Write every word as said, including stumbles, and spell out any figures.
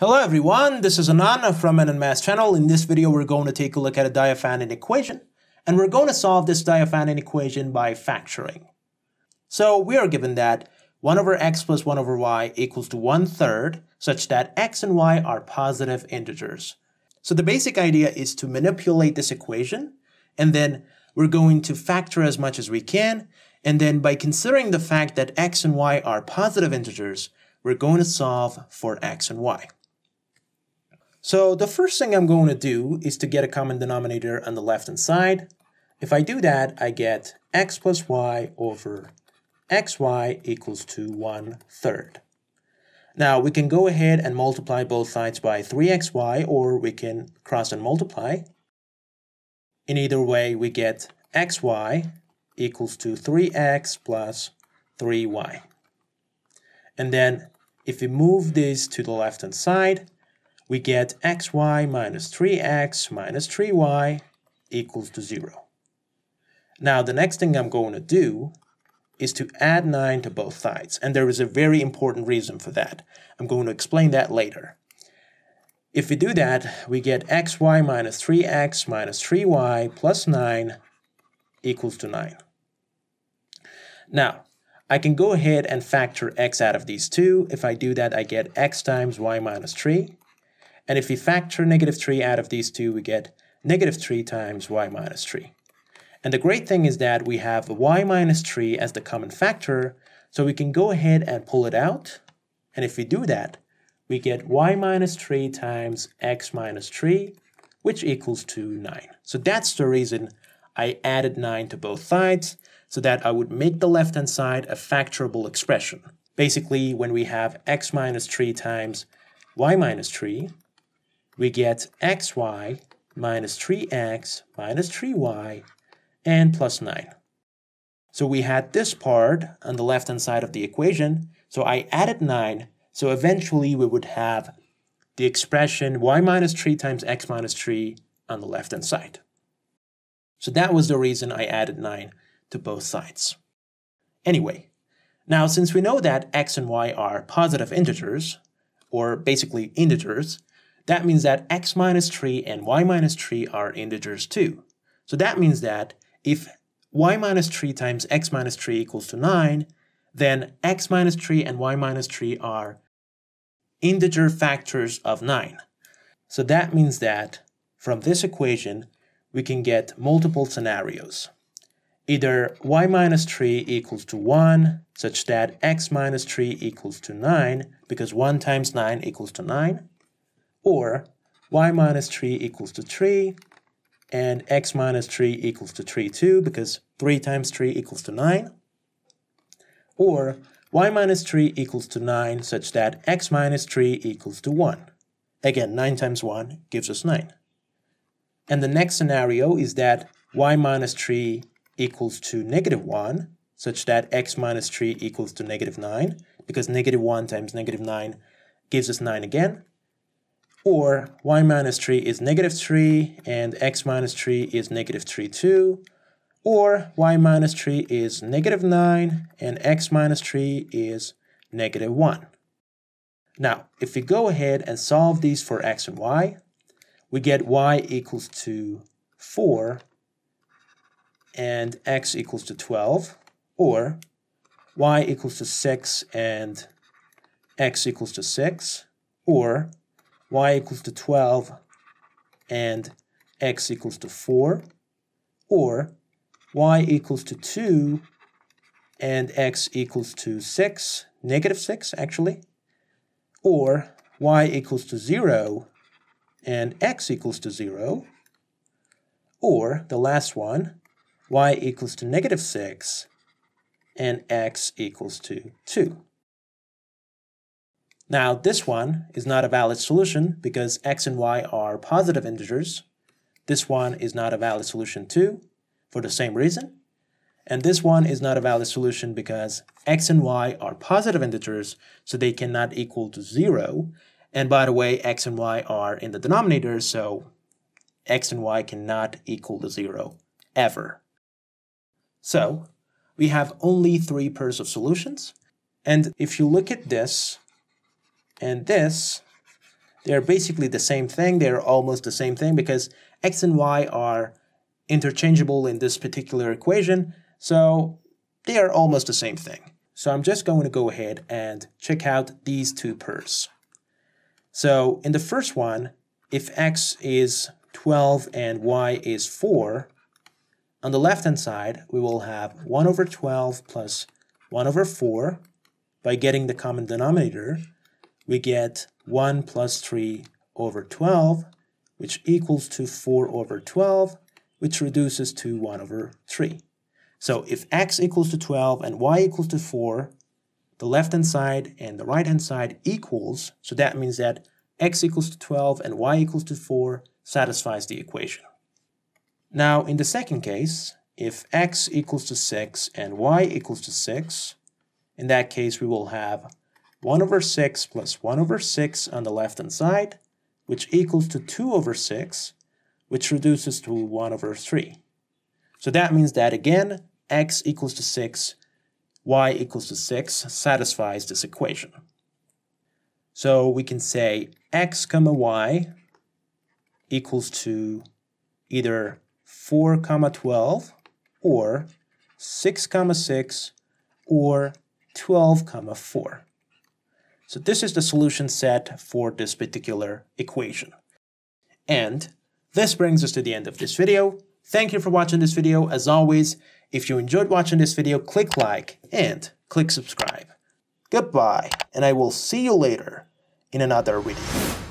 Hello everyone, this is Anon from Anon Math channel. In this video we're going to take a look at a Diophantine equation, and we're going to solve this Diophantine equation by factoring. So we are given that one over x plus one over y equals to one third, such that x and y are positive integers. So the basic idea is to manipulate this equation, and then we're going to factor as much as we can, and then by considering the fact that x and y are positive integers, we're going to solve for x and y. So the first thing I'm going to do is to get a common denominator on the left-hand side. If I do that, I get x plus y over xy equals to one third. Now we can go ahead and multiply both sides by three x y, or we can cross and multiply. In either way, we get xy equals to three x plus three y. And then if we move this to the left-hand side, we get xy minus three x minus three y equals to zero. Now the next thing I'm going to do is to add nine to both sides, and there is a very important reason for that. I'm going to explain that later. If we do that, we get xy minus three x minus three y plus nine equals to nine. Now I can go ahead and factor x out of these two. If I do that, I get x times y minus three. And if we factor negative three out of these two, we get negative three times y minus three. And the great thing is that we have y minus three as the common factor, so we can go ahead and pull it out. And if we do that, we get y minus three times x minus three, which equals to nine. So that's the reason I added nine to both sides, so that I would make the left-hand side a factorable expression. Basically, when we have x minus three times y minus three, we get xy minus three x minus three y and plus nine. So we had this part on the left-hand side of the equation, so I added nine, so eventually we would have the expression y minus three times x minus three on the left-hand side. So that was the reason I added nine to both sides. Anyway, now since we know that x and y are positive integers, or basically integers, that means that x minus three and y minus three are integers too. So that means that if y minus three times x minus three equals to nine, then x minus three and y minus three are integer factors of nine. So that means that from this equation, we can get multiple scenarios. Either y minus three equals to one, such that x minus three equals to nine, because one times nine equals to nine. Or y minus three equals to three, and x minus three equals to three too, because three times three equals to nine. Or y minus three equals to nine, such that x minus three equals to one. Again, nine times one gives us nine. And the next scenario is that y minus three equals to negative one, such that x minus three equals to negative nine, because negative one times negative nine gives us nine again. Or y minus three is negative three, and x minus three is negative three too. Or y minus three is negative nine, and x minus three is negative one. Now, if we go ahead and solve these for x and y, we get y equals to four, and x equals to twelve. Or y equals to six, and x equals to six. Or y equals to twelve and x equals to four, or y equals to two and x equals to six, negative six actually, or y equals to zero and x equals to zero, or the last one, y equals to negative six and x equals to two. Now this one is not a valid solution because x and y are positive integers. This one is not a valid solution too, for the same reason. And this one is not a valid solution because x and y are positive integers, so they cannot equal to zero. And by the way, x and y are in the denominator, so x and y cannot equal to zero, ever. So we have only three pairs of solutions. And if you look at this, and this, They're basically the same thing. They're almost the same thing because x and y are interchangeable in this particular equation. So they are almost the same thing. So I'm just going to go ahead and check out these two pairs. So in the first one, if x is twelve and y is four, on the left-hand side, we will have one over twelve plus one over four. By getting the common denominator, we get one plus three over twelve, which equals to four over twelve, which reduces to one over three. So if x equals to twelve and y equals to four, the left-hand side and the right-hand side equals, so that means that x equals to twelve and y equals to four satisfies the equation. Now, in the second case, if x equals to six and y equals to six, in that case we will have one over six plus one over six on the left-hand side, which equals to two over six, which reduces to one over three. So that means that, again, x equals to six, y equals to six satisfies this equation. So we can say x comma y equals to either four comma twelve or six comma six or twelve comma four. So this is the solution set for this particular equation. And this brings us to the end of this video. Thank you for watching this video. As always, if you enjoyed watching this video, click like and click subscribe. Goodbye, and I will see you later in another video.